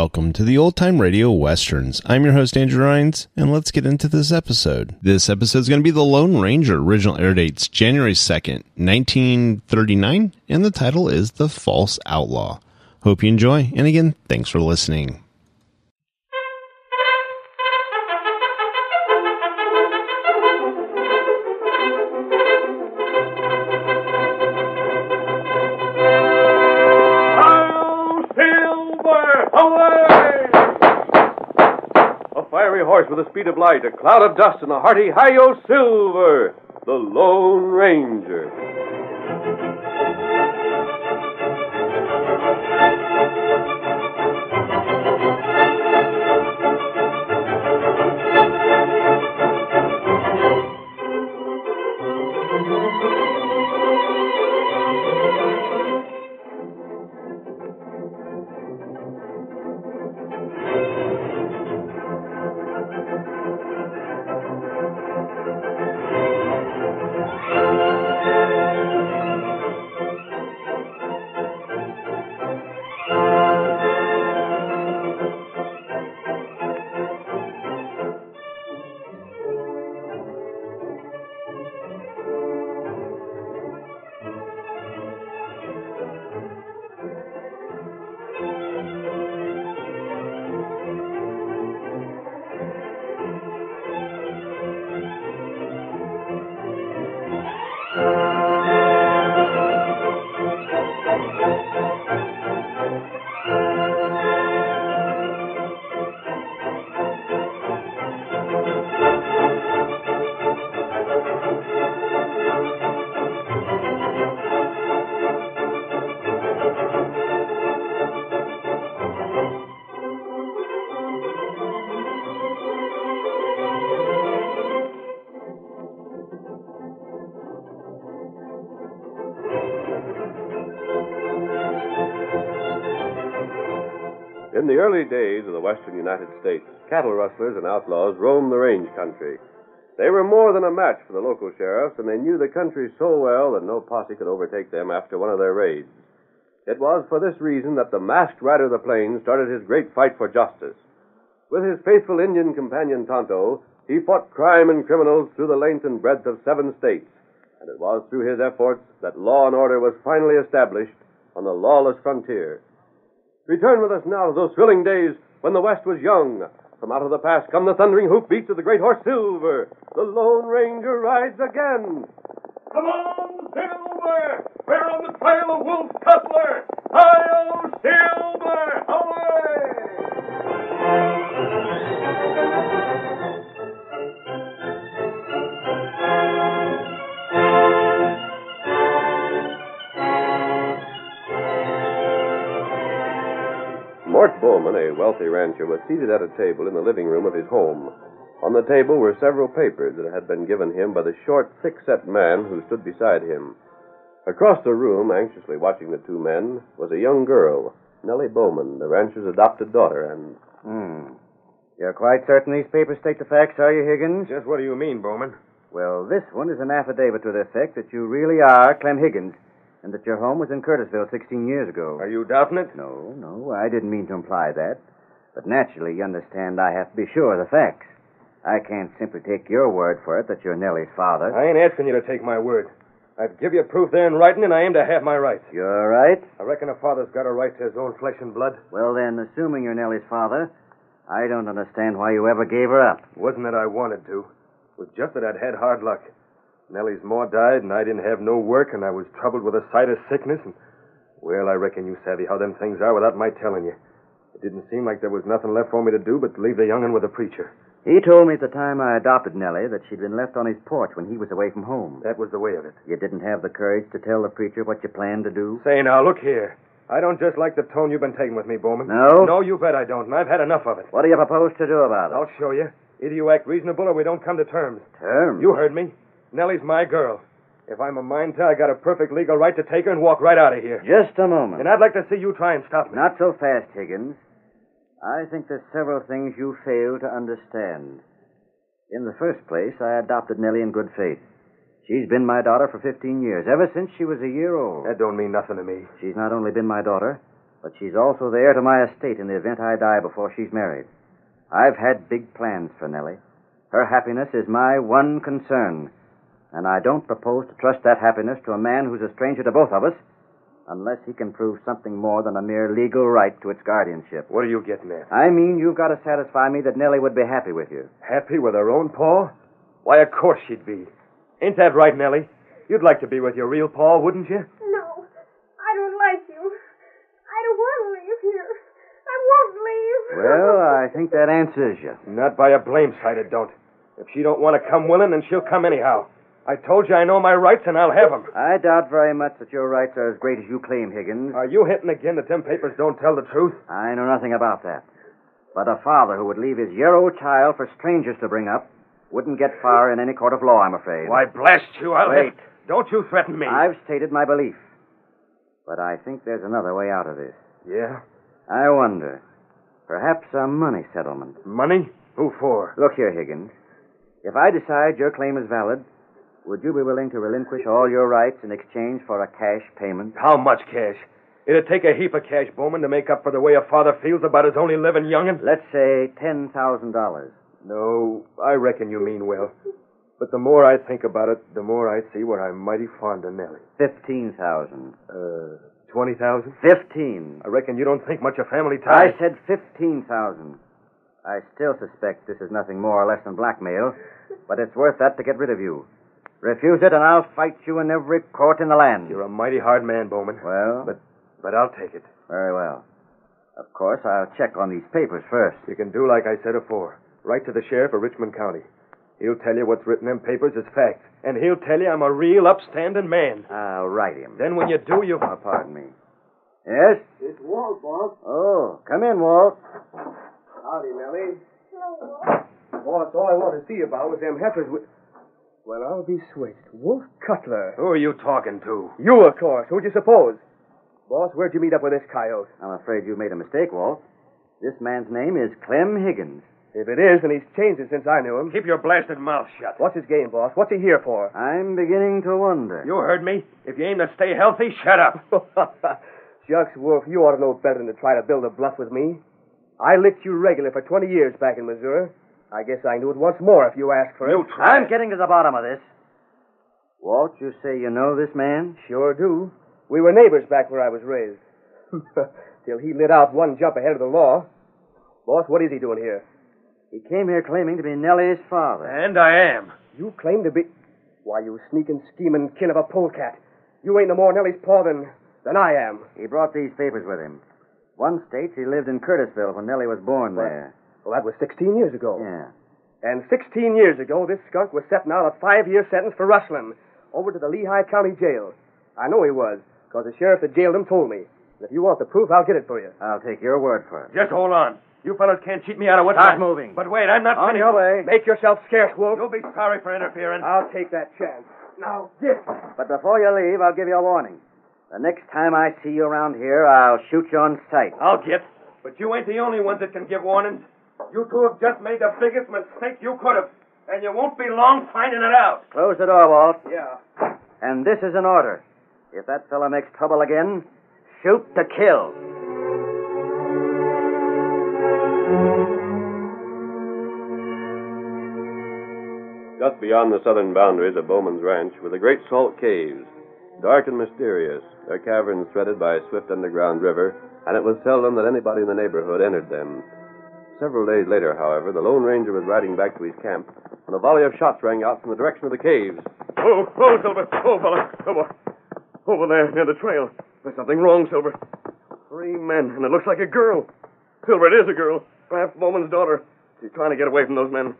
Welcome to the Old Time Radio Westerns. I'm your host, Andrew Rhynes, and let's get into this episode. This episode is going to be The Lone Ranger. Original air dates January 2nd, 1939, and the title is The False Outlaw. Hope you enjoy, and again, thanks for listening. With the speed of light, a cloud of dust, and a hearty hi-yo silver, the Lone Ranger. In the early days of the western United States, cattle rustlers and outlaws roamed the range country. They were more than a match for the local sheriffs, and they knew the country so well that no posse could overtake them after one of their raids. It was for this reason that the masked rider of the plains started his great fight for justice. With his faithful Indian companion Tonto, he fought crime and criminals through the length and breadth of 7 states, and it was through his efforts that law and order was finally established on the lawless frontier. Return with us now to those thrilling days when the West was young. From out of the past come the thundering hoofbeats of the great horse Silver. The Lone Ranger rides again. Come on, Silver! We're on the trail of Wolf Cutler! Hi-yo, Silver! Away! Mort Bowman, a wealthy rancher, was seated at a table in the living room of his home. On the table were several papers that had been given him by the short, thick-set man who stood beside him. Across the room, anxiously watching the two men, was a young girl, Nellie Bowman, the rancher's adopted daughter, and... You're quite certain these papers state the facts, are you, Higgins? Just what do you mean, Bowman? Well, this one is an affidavit to the effect that you really are Clem Higgins, and that your home was in Curtisville 16 years ago. Are you doubting it? No, I didn't mean to imply that. But naturally, you understand, I have to be sure of the facts. I can't simply take your word for it that you're Nellie's father. I ain't asking you to take my word. I'd give you proof there in writing, and I aim to have my rights. You're right. I reckon a father's got a right to his own flesh and blood. Well, then, assuming you're Nellie's father, I don't understand why you ever gave her up. It wasn't that I wanted to. It was just that I'd had hard luck. Nellie's ma died, and I didn't have no work, and I was troubled with a sight of sickness, and... Well, I reckon you savvy how them things are without my telling you. It didn't seem like there was nothing left for me to do but leave the young'un with the preacher. He told me at the time I adopted Nellie that she'd been left on his porch when he was away from home. That was the way of it. You didn't have the courage to tell the preacher what you planned to do? Say, now, look here. I don't just like the tone you've been taking with me, Bowman. No? No, you bet I don't, and I've had enough of it. What do you propose to do about it? I'll show you. Either you act reasonable or we don't come to terms. Terms? You heard me. Nellie's my girl. If I'm a mind to, I got a perfect legal right to take her and walk right out of here. Just a moment. And I'd like to see you try and stop me. Not so fast, Higgins. I think there's several things you fail to understand. In the first place, I adopted Nellie in good faith. She's been my daughter for 15 years, ever since she was a year old. That don't mean nothing to me. She's not only been my daughter, But she's also the heir to my estate in the event I die before she's married. I've had big plans for Nellie. Her happiness is my one concern, and I don't propose to trust that happiness to a man who's a stranger to both of us unless he can prove something more than a mere legal right to its guardianship. What are you getting at? I mean, you've got to satisfy me that Nellie would be happy with you. Happy with her own paw? Why, of course she'd be. Ain't that right, Nellie? You'd like to be with your real paw, wouldn't you? No, I don't like you. I don't want to leave here. I won't leave. Well, I think that answers you. Not by a blame sight, it don't. If she don't want to come willing, then she'll come anyhow. I told you I know my rights, and I'll have them. I doubt very much that your rights are as great as you claim, Higgins. Are you hinting again that them papers don't tell the truth? I know nothing about that. But a father who would leave his year-old child for strangers to bring up wouldn't get far in any court of law, I'm afraid. Why, blast you, I'll... Wait. Don't you threaten me. I've stated my belief. But I think there's another way out of this. Yeah? I wonder. Perhaps a money settlement. Money? Who for? Look here, Higgins. If I decide your claim is valid, would you be willing to relinquish all your rights in exchange for a cash payment? How much cash? It'd take a heap of cash, Bowman, to make up for the way a father feels about his only living young'un. Let's say $10,000. No, I reckon you mean well. But the more I think about it, the more I see where I'm mighty fond of Nellie. 15,000. 20,000? 15. I reckon you don't think much of family ties. I said 15,000. I still suspect this is nothing more or less than blackmail, but it's worth that to get rid of you. Refuse it, and I'll fight you in every court in the land. You're a mighty hard man, Bowman. Well? But I'll take it. Very well. Of course, I'll check on these papers first. You can do like I said before. Write to the sheriff of Richmond County. He'll tell you what's written in papers is fact. And he'll tell you I'm a real upstanding man. I'll write him. Then when you do, you... Oh, pardon me. Yes? It's Walt, boss. Oh, come in, Walt. Howdy, Nellie. Hello, Walt. Boss, all I wanted to see about was them heifers with... Well, I'll be switched. Wolf Cutler. Who are you talking to? You, of course. Who'd you suppose? Boss, where'd you meet up with this coyote? I'm afraid you made a mistake, Walt. This man's name is Clem Higgins. If it is, then he's changed it since I knew him. Keep your blasted mouth shut. What's his game, boss? What's he here for? I'm beginning to wonder. You heard me. If you aim to stay healthy, shut up. Shucks, Wolf, you ought to know better than to try to build a bluff with me. I licked you regular for 20 years back in Missouri. I guess I knew it once more if you asked for it. You try. I'm getting to the bottom of this. Walt, you say you know this man? Sure do. We were neighbors back where I was raised. Till he lit out one jump ahead of the law. Boss, what is he doing here? He came here claiming to be Nellie's father. And I am. You claim to be... Why, you sneaking, scheming kin of a polecat. You ain't no more Nellie's paw than I am. He brought these papers with him. One states he lived in Curtisville when Nellie was born there. Well, that was 16 years ago. Yeah. And 16 years ago, this skunk was setting out a 5-year sentence for rustling over to the Lehigh County Jail. I know he was, because the sheriff that jailed him told me. And if you want the proof, I'll get it for you. I'll take your word for it. Just hold on. You fellas can't cheat me out of what's... Start moving. But wait, I'm not... On your way. Make yourself scarce, Wolf. You'll be sorry for interfering. I'll take that chance. Now, get... But before you leave, I'll give you a warning. The next time I see you around here, I'll shoot you on sight. I'll get... But you ain't the only ones that can give warnings. You two have just made the biggest mistake you could have. And you won't be long finding it out. Close the door, Walt. Yeah. And this is an order. If that fella makes trouble again, shoot to kill. Just beyond the southern boundaries of Bowman's Ranch were the Great Salt Caves, dark and mysterious, their caverns threaded by a swift underground river, and it was seldom that anybody in the neighborhood entered them. Several days later, however, the Lone Ranger was riding back to his camp when a volley of shots rang out from the direction of the caves. Oh, Silver! Oh, fella! Over there, near the trail. There's something wrong, Silver. 3 men, and it looks like a girl. Silver, it is a girl. Perhaps Bowman's daughter. She's trying to get away from those men.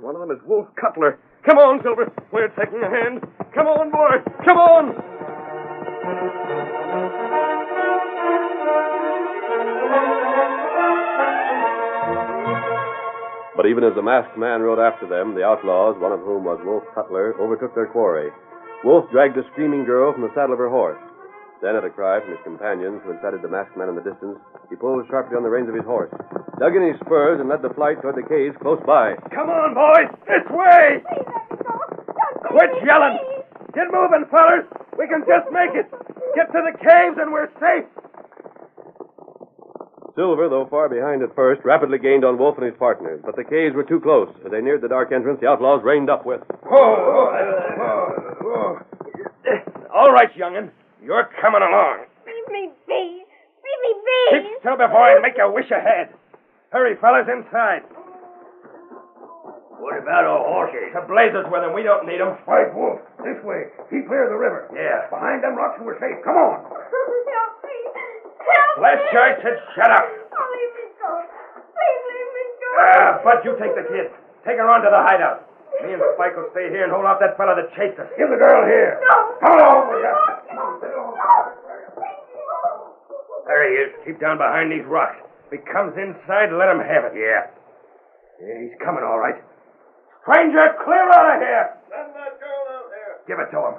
One of them is Wolf Cutler. Come on, Silver. We're taking a hand. Come on, boy. Come on. But even as the masked man rode after them, the outlaws, one of whom was Wolf Cutler, overtook their quarry. Wolf dragged a screaming girl from the saddle of her horse. Then, at a cry from his companions, who had sighted the masked man in the distance, he pulled sharply on the reins of his horse, dug in his spurs, and led the flight toward the caves close by. Come on, boys! This way! Please let me go. Don't quit me, yelling! Please. Get moving, fellas! We can just make it! Get to the caves and we're safe! Silver, though far behind at first, rapidly gained on Wolf and his partners. But the caves were too close. As they neared the dark entrance, the outlaws reined up with... All right, young'un. You're coming along. Leave me be. Leave me be. Keep still before I make a wish ahead. Hurry, fellas, inside. What about our horses? The blazes with them. We don't need them. Right, Wolf. This way. Keep clear of the river. Yeah. Behind them rocks we're safe. Come on. Help me. Help me. Last chance and shut up. Oh, leave me go. Please leave me go. Bud, you take the kid. Take her on to the hideout. Me and Spike will stay here and hold off that fella that chased us. Give the girl here. No. Come on with you. There he is. Keep down behind these rocks. If he comes inside, let him have it. Yeah. Yeah, he's coming, all right. Ranger, clear out of here! Send that girl out there. Give it to him.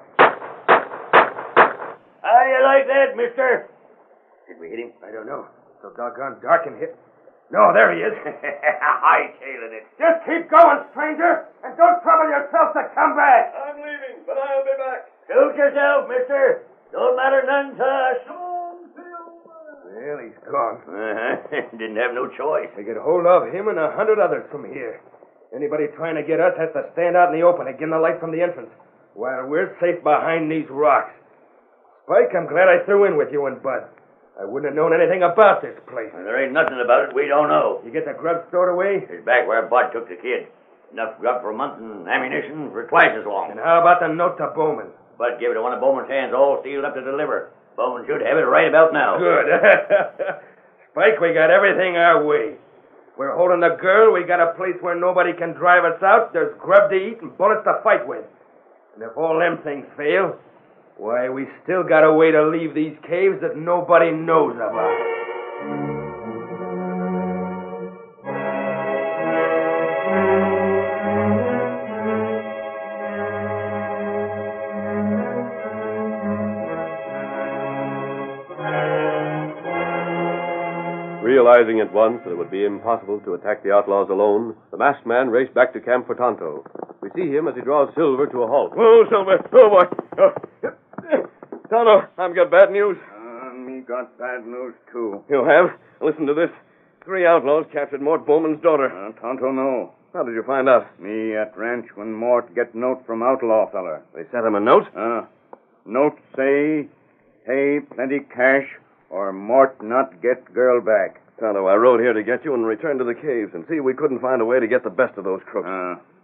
How do you like that, mister? Did we hit him? I don't know. It's so doggone dark in here. No, there he is. Hightailing it. Just keep going, stranger, and don't trouble yourself to come back. I'm leaving, but I'll be back. Shoot yourself, mister. Don't matter none to us. Well, he's gone. Didn't have no choice. We could hold off him and 100 others from here. Anybody trying to get us has to stand out in the open again the light from the entrance, while we're safe behind these rocks. Spike, I'm glad I threw in with you and Bud. I wouldn't have known anything about this place. Well, there ain't nothing about it we don't know. You get the grub stored away? It's back where Bud took the kid. Enough grub for a month and ammunition for twice as long. And how about the note to Bowman? Bud gave it to one of Bowman's hands, all sealed up to deliver. Bowman should have it right about now. Good. Spike, we got everything our way. We're holding the girl. We got a place where nobody can drive us out. There's grub to eat and bullets to fight with. And if all them things fail, why, we still got a way to leave these caves that nobody knows about. Realizing at once that it would be impossible to attack the outlaws alone, the masked man raced back to camp for Tonto. We see him as he draws Silver to a halt. Whoa, Silver! Oh, boy! Tonto, I've got bad news. Me got bad news, too. You have? Listen to this. 3 outlaws captured Mort Bowman's daughter. Tonto, no. How did you find out? Me at ranch when Mort get note from outlaw feller. They sent him a note? Note say, pay plenty cash or Mort not get girl back. Tonto, I rode here to get you and return to the caves and see we couldn't find a way to get the best of those crooks.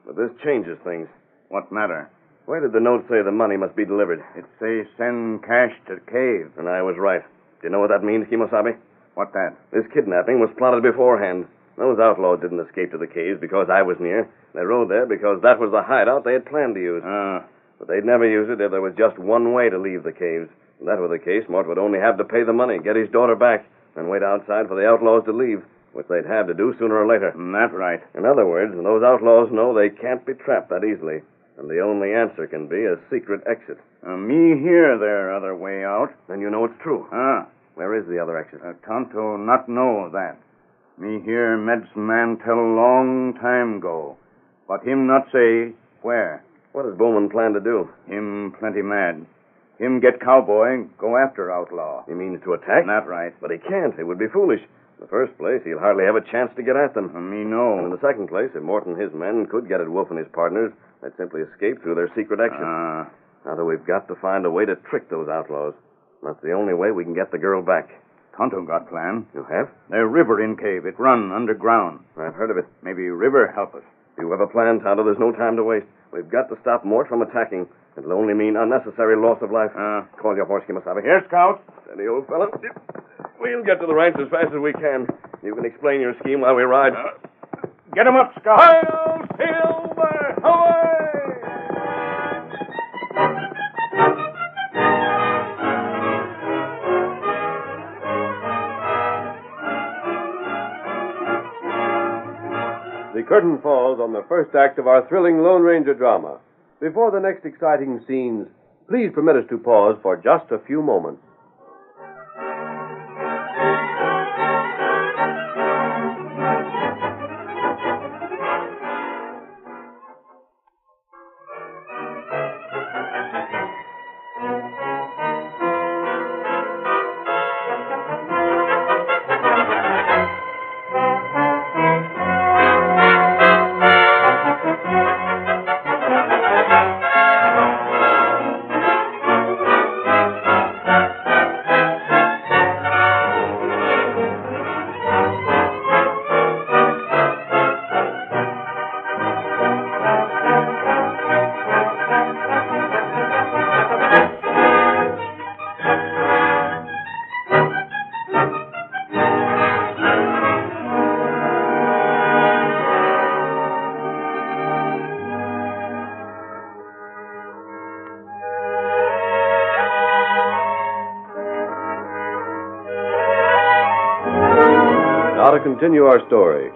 But this changes things. What matter? Where did the note say the money must be delivered? It says send cash to the cave. And I was right. Do you know what that means, Kimosabe? What that? This kidnapping was plotted beforehand. Those outlaws didn't escape to the caves because I was near. They rode there because that was the hideout they had planned to use. But they'd never use it if there was just one way to leave the caves. If that were the case, Mort would only have to pay the money, get his daughter back, and wait outside for the outlaws to leave, which they'd have to do sooner or later. That's right. In other words, those outlaws know they can't be trapped that easily, and the only answer can be a secret exit. Me hear their other way out. Then you know it's true. Where is the other exit? Tonto not know that. Me hear medicine man tell long time ago, but him not say where. What does Bowman plan to do? Him plenty mad. Him get cowboy and go after outlaw. He means to attack? Not right. But he can't. It would be foolish. In the first place, he'll hardly have a chance to get at them. Me know. And in the second place, if Mort and his men could get at Wolf and his partners, they'd simply escape through their secret exit. Now that we've got to find a way to trick those outlaws. That's the only way we can get the girl back. Tonto got plan. You have? There's a river in cave. It run underground. I've heard of it. Maybe river help us. Do you have a plan, Tonto? There's no time to waste. We've got to stop Mort from attacking. It'll only mean unnecessary loss of life. Call your horse, Kimosabe. Here, Scout. Steady, old fellow. We'll get to the ranch as fast as we can. You can explain your scheme while we ride. Get him up, Scout. Hail, Silver! Away! The curtain falls on the first act of our thrilling Lone Ranger drama. Before the next exciting scenes, please permit us to pause for just a few moments. I continue our story.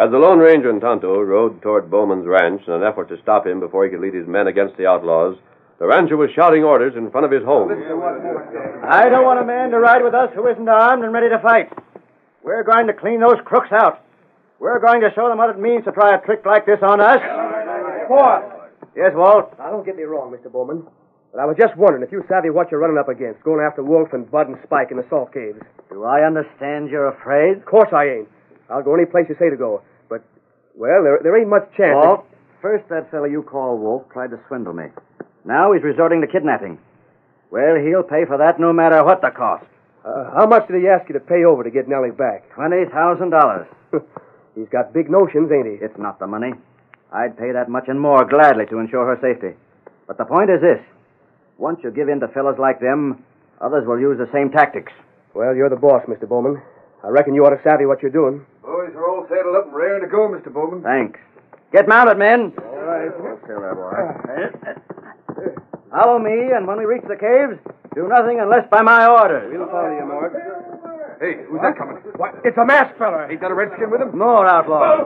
As the Lone Ranger and Tonto rode toward Bowman's ranch in an effort to stop him before he could lead his men against the outlaws, the rancher was shouting orders in front of his home. I don't want a man to ride with us who isn't armed and ready to fight. We're going to clean those crooks out. We're going to show them what it means to try a trick like this on us. What? Yes, Walt? Now, don't get me wrong, Mr. Bowman, but I was just wondering if you savvy what you're running up against, going after Wolf and Bud and Spike in the Salt Caves. Do I understand you're afraid? Of course I ain't. I'll go any place you say to go. But, well, there ain't much chance. Walt, first that fellow you call Wolf tried to swindle me. Now he's resorting to kidnapping. Well, he'll pay for that no matter what the cost. How much did he ask you to pay over to get Nellie back? $20,000. He's got big notions, ain't he? It's not the money. I'd pay that much and more gladly to ensure her safety. But the point is this. Once you give in to fellas like them, others will use the same tactics. Well, you're the boss, Mr. Bowman. I reckon you ought to savvy what you're doing. Boys are all saddled up and raring to go, Mr. Bowman. Thanks. Get mounted, men. All right. Okay, that boy. Follow me, and when we reach the caves, do nothing unless by my orders. We'll follow you, Mark. Hey, who's that coming? What? It's a masked fella. Ain't that a redskin with him? No, an outlaw.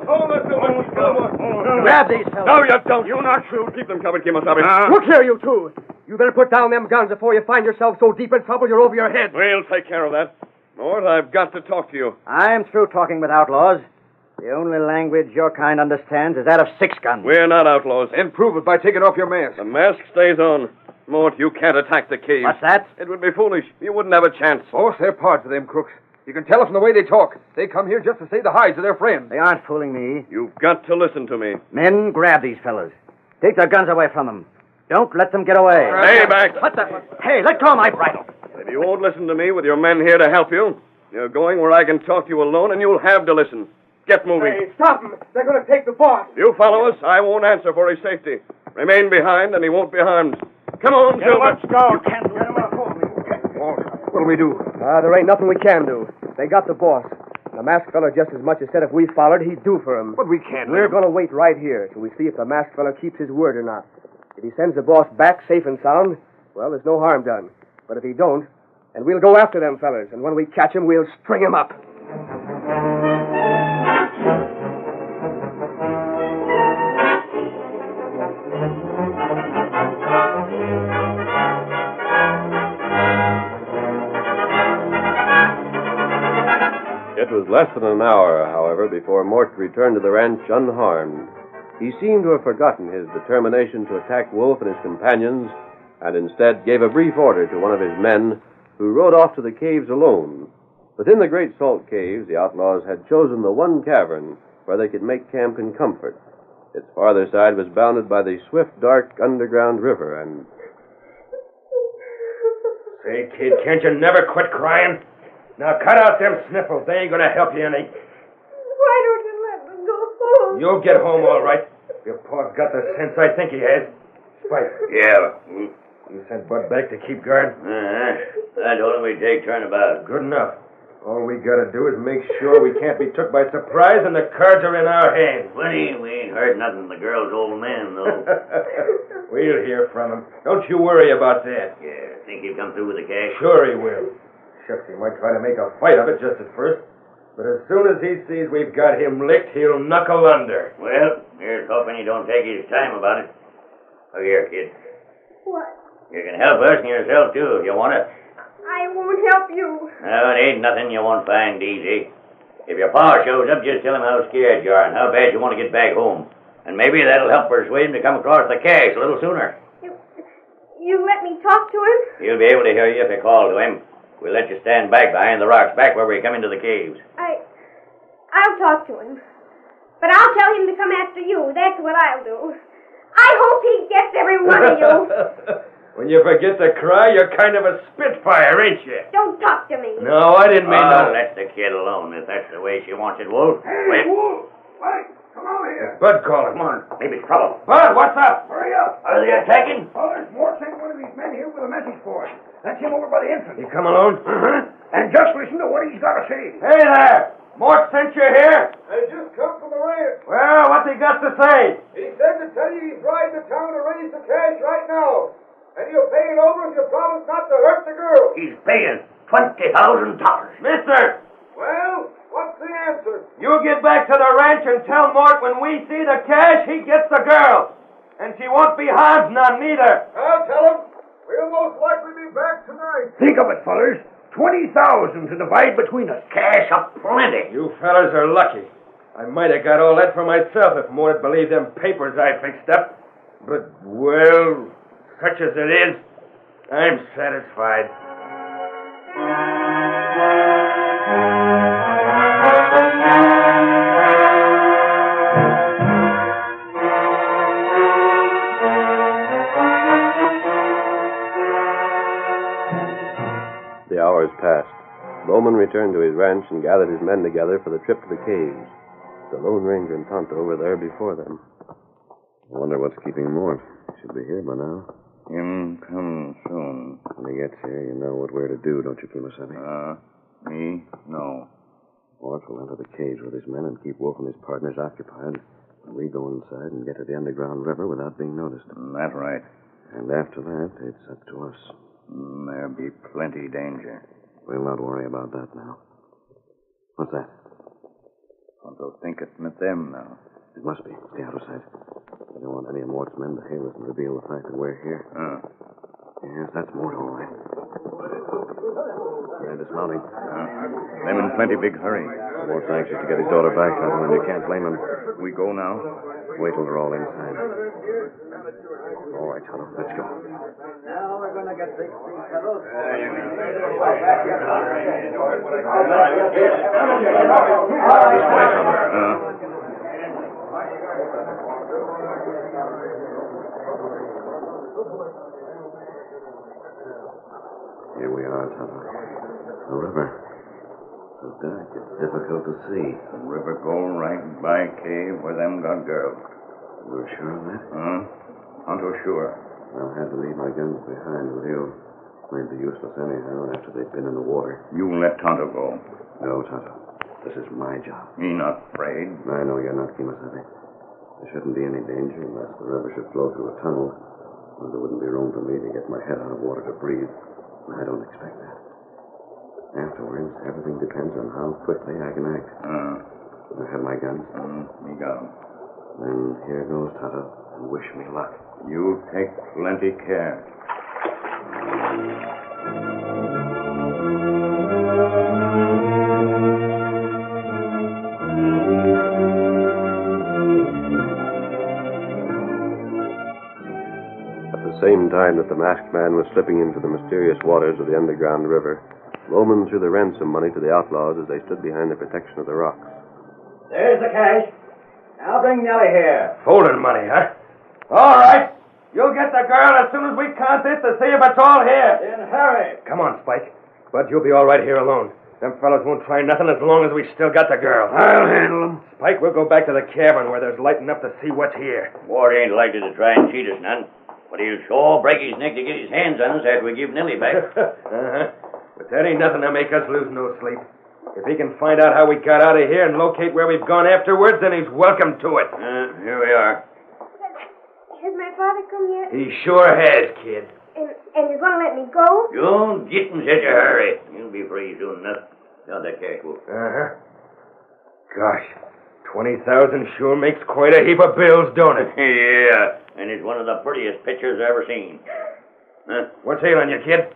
Grab these fellas. No, you don't. You not shoot. Keep them covered, Kimosabe. Look here, you two. You better put down them guns before you find yourself so deep in trouble you're over your head. We'll take care of that. Mort, I've got to talk to you. I'm through talking with outlaws. The only language your kind understands is that of six guns. We're not outlaws. And prove it by taking off your mask. The mask stays on. Mort, you can't attack the cave. What's that? It would be foolish. You wouldn't have a chance. Boss, they're pards of them crooks. You can tell it from the way they talk. They come here just to save the hides of their friends. They aren't fooling me. You've got to listen to me. Men, grab these fellas. Take their guns away from them. Don't let them get away. Stay back. What the... Hey, let go of my bridle. If you won't listen to me with your men here to help you, you're going where I can talk to you alone, and you'll have to listen. Get moving. Hey, stop them. They're going to take the boss. You follow us, I won't answer for his safety. Remain behind, and he won't be harmed. Come on, Silver. Let's go. You can't let him out. What'll we do? There ain't nothing we can do. They got the boss. The masked fella just as much as said if we followed, he'd do for him. But we can't. We're going to wait right here till we see if the masked fella keeps his word or not. If he sends the boss back safe and sound, well, there's no harm done. But if he don't, and we'll go after them fellas, and when we catch him, we'll string him up. It was less than an hour, however, before Mort returned to the ranch unharmed. He seemed to have forgotten his determination to attack Wolf and his companions, and instead gave a brief order to one of his men who rode off to the caves alone. Within the Great Salt Caves, the outlaws had chosen the one cavern where they could make camp in comfort. Its farther side was bounded by the swift, dark, underground river, and... Say, kid, can't you never quit crying? Now cut out them sniffles. They ain't gonna help you any. Why don't you let them go home? You'll get home all right. Your pa's got the sense I think he has. Spike. Yeah. You sent Bud back to keep guard? That's all we take turnabout. Good enough. All we gotta do is make sure we can't be took by surprise, and the cards are in our hands. We ain't heard nothing of the girl's old man, though. We'll hear from him. Don't you worry about that. Yeah, think he'll come through with the cash? Sure he will. Shucks, he might try to make a fight of it just at first. But as soon as he sees we've got him licked, he'll knuckle under. Well, here's hoping he don't take his time about it. Look here, kid. What? You can help us and yourself, too, if you want to. I won't help you. No, it ain't nothing you won't find easy. If your pa shows up, just tell him how scared you are and how bad you want to get back home. And maybe that'll help persuade him to come across the cache a little sooner. You let me talk to him? He'll be able to hear you if you call to him. We'll let you stand back behind the rocks, back where we come into the caves. I'll talk to him. But I'll tell him to come after you. That's what I'll do. I hope he gets every one of you. When you forget to cry, you're kind of a spitfire, ain't you? Don't talk to me. No, I didn't mean to. Let the kid alone if that's the way she wants it, Wolf. Hey, wait. Wolf! Wait! Come over here. It's Bud calling. Come on. Maybe it's trouble. Bud, what's up? Hurry up. Are they attacking? Oh, there's more than one of these men here with a message for us. That's him over by the entrance. You come alone? Uh-huh. And just listen to what he's got to say. Hey there! Mort sent you here? I just come from the ranch. Well, what's he got to say? He said to tell you he's riding to town to raise the cash right now. And you'll pay it over if you promise not to hurt the girl. He's paying $20,000. Mister! Well, What's the answer? You get back to the ranch and tell Mort when we see the cash, he gets the girl. And she won't be hard none, neither. I'll tell him. We'll most likely be back tonight. Think of it, fellas. 20,000 to divide between us. Cash up plenty. You fellas are lucky. I might have got all that for myself if Mort had believed them papers I fixed up. But, well, such as it is, I'm satisfied. The hours passed. Bowman returned to his ranch and gathered his men together for the trip to the caves. The Lone Ranger and Tonto were there before them. I wonder what's keeping Mort. He should be here by now. Him come soon. When he gets here, you know what we're to do, don't you, Kimasabi? Me? No. Mort will enter the caves with his men and keep Wolf and his partners occupied. We go inside and get to the underground river without being noticed. That's right. And after that, it's up to us. There'll be plenty danger. We'll not worry about that now. What's that? Tonto think it's met them now. It must be. Stay out of sight. We don't want any of Mort's men to hail us and reveal the fact that we're here. Yes, that's Mort, all right. They're dismounting. They're in plenty big hurry. Mort's anxious to get his daughter back, and you can't blame him. We go now? Wait till they're all inside. All right, Tonto, let's go. Now we're going to get big things, fellows. This way, Tonto. Here we are, Tonto. The river. So dark, it's difficult to see. The river go right by cave where them got girls. You're sure of that? Tonto sure. I'll have to leave my guns behind with you. They'd be useless anyhow after they've been in the water. You let Tonto go. No, Tonto. This is my job. Me not afraid? I know you're not, Kimasabi. There shouldn't be any danger unless the river should flow through a tunnel. Well, there wouldn't be room for me to get my head out of water to breathe. I don't expect that. Afterwards, everything depends on how quickly I can act. I have my guns. You got them. Then here goes, Tonto, and wish me luck. You take plenty care. At the same time that the masked man was slipping into the mysterious waters of the underground river, Bowman threw the ransom money to the outlaws as they stood behind the protection of the rocks. There's the cash. Now bring Nellie here. Folding money, huh? All right. You'll get the girl as soon as we count this to see if it's all here. Then hurry. Come on, Spike. Bud, you'll be all right here alone. Them fellas won't try nothing as long as we still got the girl. I'll handle them. Spike, we'll go back to the cabin where there's light enough to see what's here. Ward ain't likely to try and cheat us none. But he'll sure break his neck to get his hands on us after we give Nellie back. But that ain't nothing to make us lose no sleep. If he can find out how we got out of here and locate where we've gone afterwards, then he's welcome to it. Here we are. Has my father come yet? He sure has, kid. And you're going to let me go? Don't get in such a hurry. You'll be free soon enough. Now that cash will. Gosh, 20,000 sure makes quite a heap of bills, don't it? Yeah. And it's one of the prettiest pictures I've ever seen. Huh? What's ailing you, kid?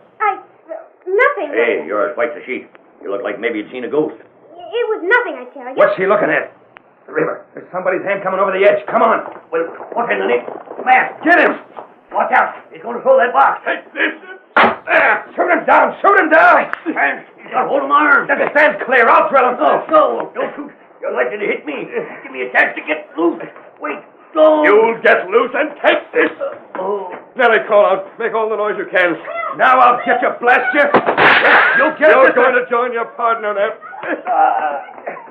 Nothing. Hey, you're as white as a sheet. You look like maybe you'd seen a ghost. It was nothing, I tell you. What's she looking at? The river. There's somebody's hand coming over the edge. Come on. Well, what's in it? Man, get him. Watch out. He's going to throw that box. Take this. There. Shoot him down. Shoot him down. He's got hold of my arm. Stand clear. I'll drill him. Oh, no. Don't shoot. You're likely to hit me. Give me a chance to get loose. Wait. Go. You'll get loose and take this. Nellie, call out. Make all the noise you can. Now I'll get you, blast you. You'll get You're going to join your partner in that.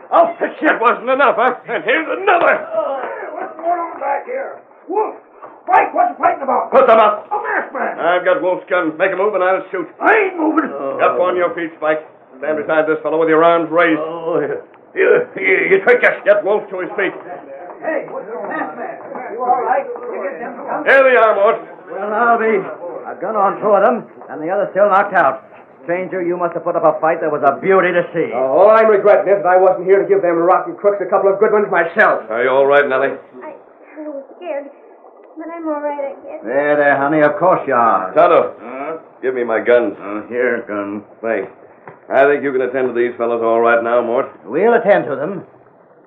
I'll fix you. It wasn't enough, huh? And here's another. What's going on back here? Wolf. Spike, what you fighting about? Put them up. A masked man. I've got Wolf's gun. Make a move and I'll shoot. I ain't moving. Up on your feet, Spike. Stand beside this fellow with your arms raised. You trick us. Get Wolf to his feet. Hey, what's the masked man? You all right? You get them guns? Here they are, Mort. Well, I'll be. I've gone on two of them, and the other's still knocked out. Stranger, you must have put up a fight that was a beauty to see. All I'm regretting is that I wasn't here to give them rotten crooks a couple of good ones myself. Are you all right, Nellie? I was scared, but I'm all right, I guess. There, there, honey, of course you are. Tonto, give me my guns. Here, gun. Thanks. I think you can attend to these fellows all right now, Mort. We'll attend to them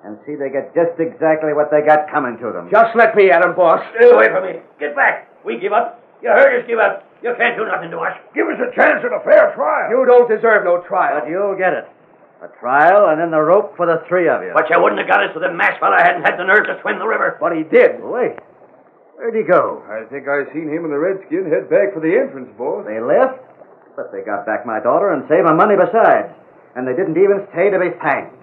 and see they get just exactly what they got coming to them. Just let me at them, boss. Stay away from me. Get back. We give up. You heard us give up. You can't do nothing to us. Give us a chance at a fair trial. You don't deserve no trial. But you'll get it. A trial and then the rope for the three of you. But you wouldn't have got us if the masked fella hadn't had the nerve to swim the river. But he did. Wait. Where'd he go? I think I seen him and the redskin head back for the entrance, boss. They left? But they got back my daughter and saved my money besides. And they didn't even stay to be thanked.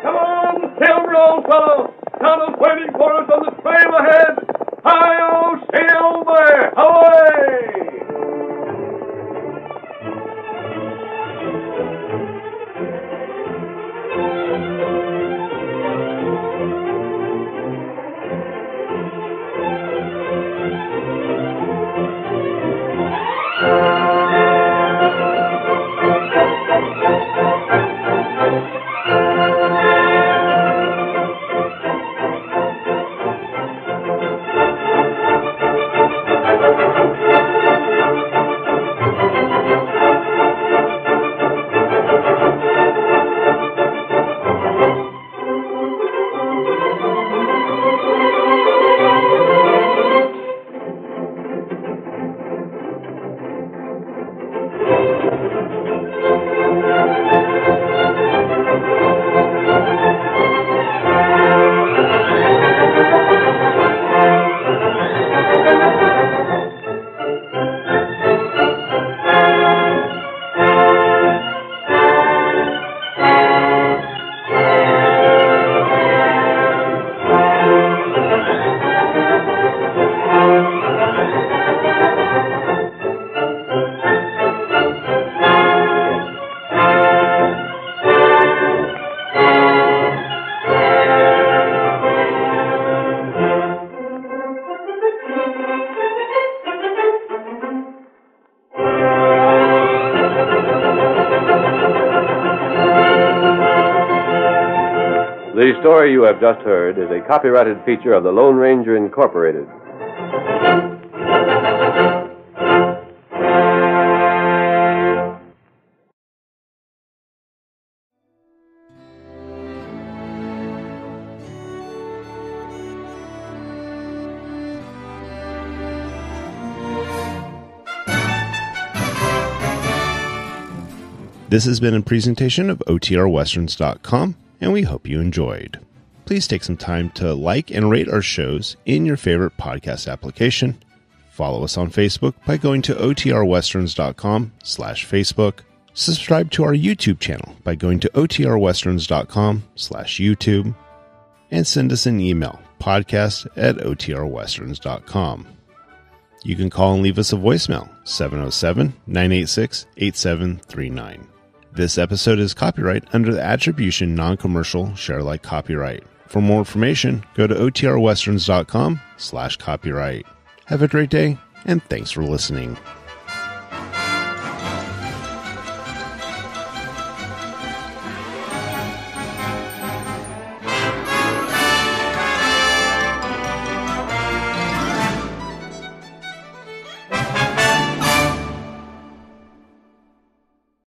Come on, Silver, old fellow. Tonto's waiting for us on the trail ahead. Hi-oh, Silver, away! The story you have just heard is a copyrighted feature of the Lone Ranger Incorporated. This has been a presentation of OTRWesterns.com. and we hope you enjoyed. Please take some time to like and rate our shows in your favorite podcast application. Follow us on Facebook by going to otrwesterns.com/Facebook. Subscribe to our YouTube channel by going to otrwesterns.com/YouTube. And send us an email, podcast@otrwesterns.com. You can call and leave us a voicemail, 707-986-8739. This episode is copyright under the attribution, non-commercial, share-alike copyright. For more information, go to otrwesterns.com/copyright. Have a great day, and thanks for listening.